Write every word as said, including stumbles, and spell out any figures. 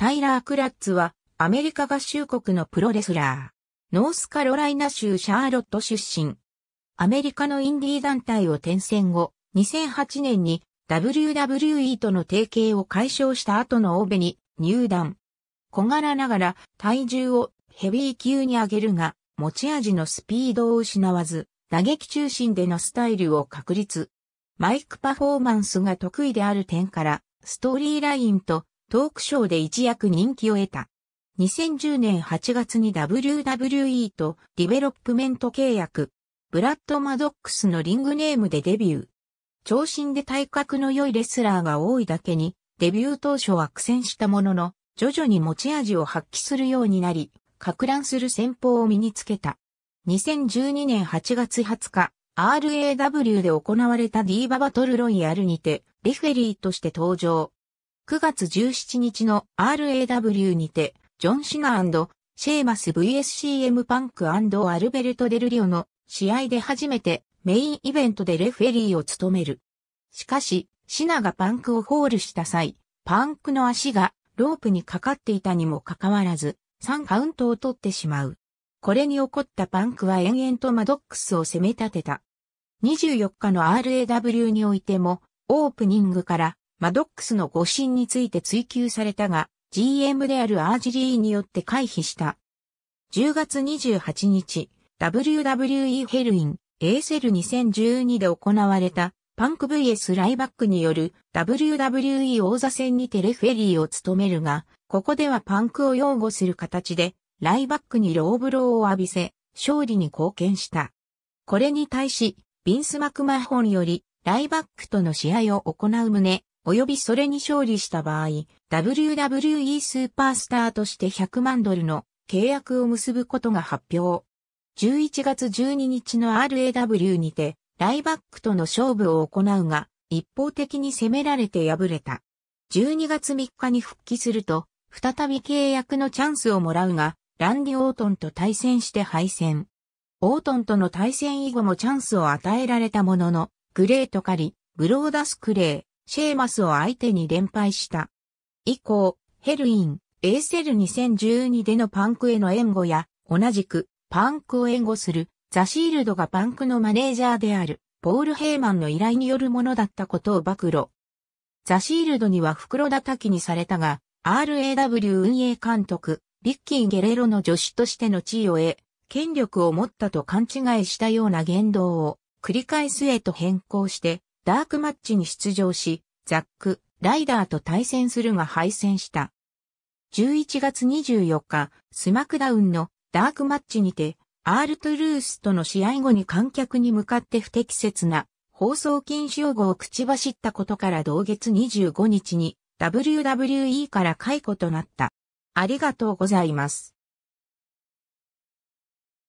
タイラー・クラッツはアメリカ合衆国のプロレスラー。ノースカロライナ州シャーロット出身。アメリカのインディー団体を転戦後、にせんはちねんに ダブリューダブリューイー との提携を解消した後のオベに入団。小柄ながら体重をヘビー級に上げるが、持ち味のスピードを失わず、打撃中心でのスタイルを確立。マイクパフォーマンスが得意である点から、ストーリーラインとトークショーで一躍人気を得た。にせんじゅうねんはちがつに ダブリューダブリューイー とディベロップメント契約。ブラッド・マドックスのリングネームでデビュー。長身で体格の良いレスラーが多いだけに、デビュー当初は苦戦したものの、徐々に持ち味を発揮するようになり、撹乱する戦法を身につけた。にせんじゅうにねんはちがつはつか、ラウ で行われたディーババトルロイヤルにて、レフェリーとして登場。くがつじゅうしちにちの ラウ にて、ジョン・シナ&シェーマス ブイエスシーエム パンク&アルベルト・デルリオの試合で初めてメインイベントでレフェリーを務める。しかし、シナがパンクをホールした際、パンクの足がロープにかかっていたにもかかわらず、さんカウントを取ってしまう。これに怒ったパンクは延々とマドックスを攻め立てた。にじゅうよっかの ラウ においても、オープニングからマドックスの誤審について追及されたが、ジーエム であるアージリーによって回避した。じゅうがつにじゅうはちにち、ダブリューダブリューイー ヘルイン、A セルにせんじゅうにで行われた、パンク ブイエス ライバックによる ダブリューダブリューイー 王座戦にてレフェリーを務めるが、ここではパンクを擁護する形で、ライバックにローブローを浴びせ、勝利に貢献した。これに対し、ビンス・マクマホンより、ライバックとの試合を行う旨、及びそれに勝利した場合、ダブリューダブリューイー スーパースターとしてひゃくまんドルの契約を結ぶことが発表。じゅういちがつじゅうににちの ラウ にて、ライバックとの勝負を行うが、一方的に攻められて敗れた。じゅうにがつみっかに復帰すると、再び契約のチャンスをもらうが、ランディ・オートンと対戦して敗戦。オートンとの対戦以後もチャンスを与えられたものの、グレート・カリ、ブローダス・クレー、シェーマスを相手に連敗した。以降、ヘルイン、A セルにせんじゅうにでのパンクへの援護や、同じく、パンクを援護する、ザ・シールドがパンクのマネージャーである、ポール・ヘイマンの依頼によるものだったことを暴露。ザ・シールドには袋叩きにされたが、ラウ 運営監督、リッキー・ゲレロの助手としての地位を得、権力を持ったと勘違いしたような言動を、繰り返すへと変更して、ダークマッチに出場し、ザック・ライダーと対戦するが敗戦した。じゅういちがつにじゅうよっか、スマクダウンの、ダークマッチにて、Rトゥルースとの試合後に観客に向かって不適切な放送禁止用語を口走ったことから同月にじゅうごにちに ダブリューダブリューイー から解雇となった。ありがとうございます。